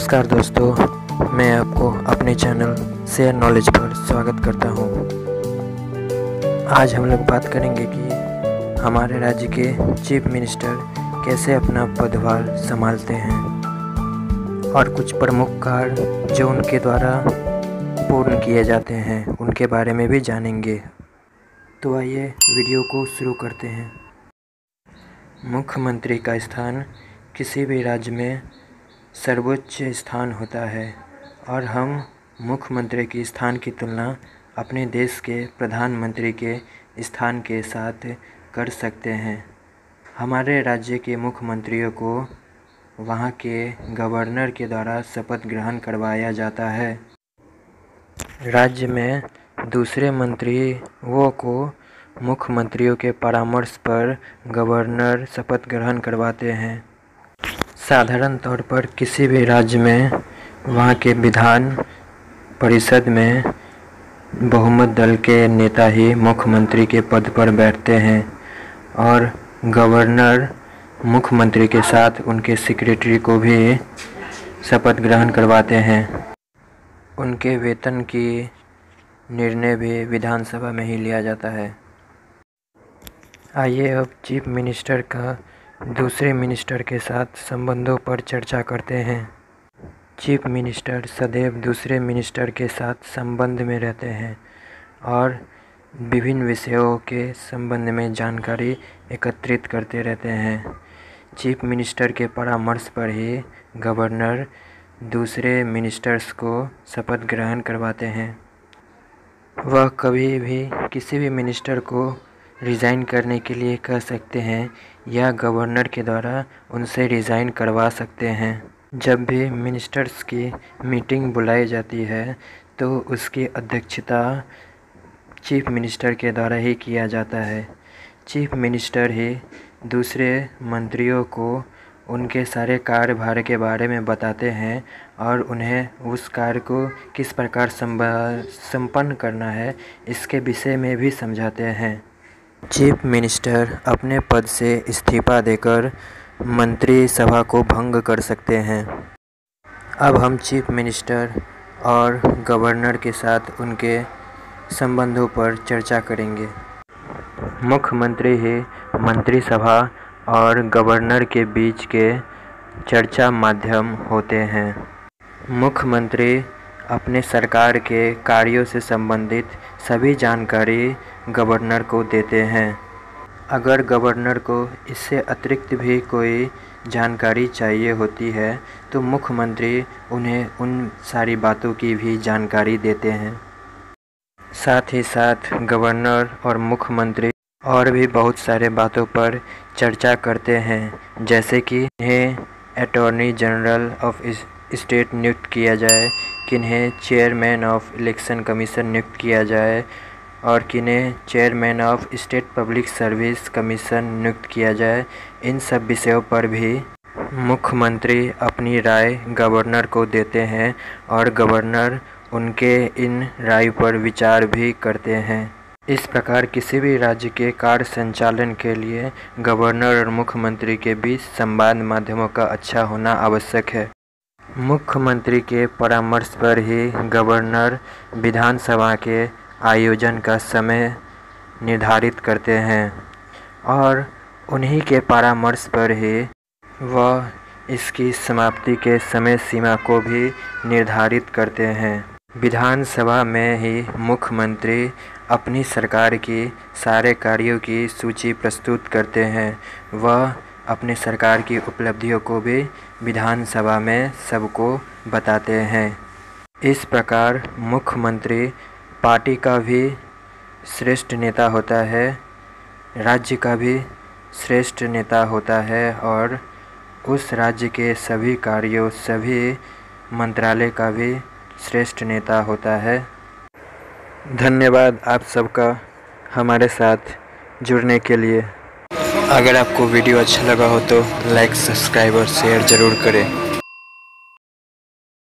नमस्कार दोस्तों, मैं आपको अपने चैनल शेयर नॉलेज पर स्वागत करता हूं। आज हम लोग बात करेंगे कि हमारे राज्य के चीफ मिनिस्टर कैसे अपना पदभार संभालते हैं और कुछ प्रमुख कार्य जो उनके द्वारा पूर्ण किए जाते हैं उनके बारे में भी जानेंगे। तो आइए वीडियो को शुरू करते हैं। मुख्यमंत्री का स्थान किसी भी राज्य में सर्वोच्च स्थान होता है और हम मुख्यमंत्री के स्थान की तुलना अपने देश के प्रधानमंत्री के स्थान के साथ कर सकते हैं। हमारे राज्य के मुख्यमंत्रियों को वहां के गवर्नर के द्वारा शपथ ग्रहण करवाया जाता है। राज्य में दूसरे मंत्रियों को मुख्यमंत्रियों के परामर्श पर गवर्नर शपथ ग्रहण करवाते हैं। साधारण तौर पर किसी भी राज्य में वहाँ के विधान परिषद में बहुमत दल के नेता ही मुख्यमंत्री के पद पर बैठते हैं और गवर्नर मुख्यमंत्री के साथ उनके सेक्रेटरी को भी शपथ ग्रहण करवाते हैं। उनके वेतन की निर्णय भी विधानसभा में ही लिया जाता है। आइए अब चीफ मिनिस्टर का दूसरे मिनिस्टर के साथ संबंधों पर चर्चा करते हैं। चीफ मिनिस्टर सदैव दूसरे मिनिस्टर के साथ संबंध में रहते हैं और विभिन्न विषयों के संबंध में जानकारी एकत्रित करते रहते हैं। चीफ मिनिस्टर के परामर्श पर ही गवर्नर दूसरे मिनिस्टर्स को शपथ ग्रहण करवाते हैं। वह कभी भी किसी भी मिनिस्टर को रिज़ाइन करने के लिए कह सकते हैं या गवर्नर के द्वारा उनसे रिज़ाइन करवा सकते हैं। जब भी मिनिस्टर्स की मीटिंग बुलाई जाती है तो उसकी अध्यक्षता चीफ मिनिस्टर के द्वारा ही किया जाता है। चीफ मिनिस्टर ही दूसरे मंत्रियों को उनके सारे कार्यभार के बारे में बताते हैं और उन्हें उस कार्य को किस प्रकार संपन्न करना है इसके विषय में भी समझाते हैं। चीफ मिनिस्टर अपने पद से इस्तीफा देकर मंत्रिसभा को भंग कर सकते हैं। अब हम चीफ मिनिस्टर और गवर्नर के साथ उनके संबंधों पर चर्चा करेंगे। मुख्यमंत्री ही मंत्रिसभा और गवर्नर के बीच के चर्चा माध्यम होते हैं। मुख्यमंत्री अपने सरकार के कार्यों से संबंधित सभी जानकारी गवर्नर को देते हैं। अगर गवर्नर को इससे अतिरिक्त भी कोई जानकारी चाहिए होती है तो मुख्यमंत्री उन्हें उन सारी बातों की भी जानकारी देते हैं। साथ ही साथ गवर्नर और मुख्यमंत्री और भी बहुत सारे बातों पर चर्चा करते हैं, जैसे कि इन्हें अटॉर्नी जनरल ऑफ स्टेट नियुक्त किया जाए, किन्हें चेयरमैन ऑफ इलेक्शन कमीशन नियुक्त किया जाए और किन्हें chairman of state public service commission नियुक्त किया जाए। इन सब विषयों पर भी मुख्यमंत्री अपनी राय गवर्नर को देते हैं और गवर्नर उनके इन राय पर विचार भी करते हैं। इस प्रकार किसी भी राज्य के कार्य संचालन के लिए गवर्नर और मुख्यमंत्री के बीच संवाद माध्यमों का अच्छा होना आवश्यक है। मुख्यमंत्री के परामर्श पर ही गवर्नर विधानसभा के आयोजन का समय निर्धारित करते हैं और उन्हीं के परामर्श पर ही वह इसकी समाप्ति के समय सीमा को भी निर्धारित करते हैं। विधानसभा में ही मुख्यमंत्री अपनी सरकार की सारे कार्यों की सूची प्रस्तुत करते हैं। वह अपने सरकार की उपलब्धियों को भी विधानसभा में सबको बताते हैं। इस प्रकार मुख्यमंत्री पार्टी का भी श्रेष्ठ नेता होता है, राज्य का भी श्रेष्ठ नेता होता है और उस राज्य के सभी कार्यों, सभी मंत्रालय का भी श्रेष्ठ नेता होता है। धन्यवाद आप सबका हमारे साथ जुड़ने के लिए। अगर आपको वीडियो अच्छा लगा हो तो लाइक, सब्सक्राइब और शेयर ज़रूर करें।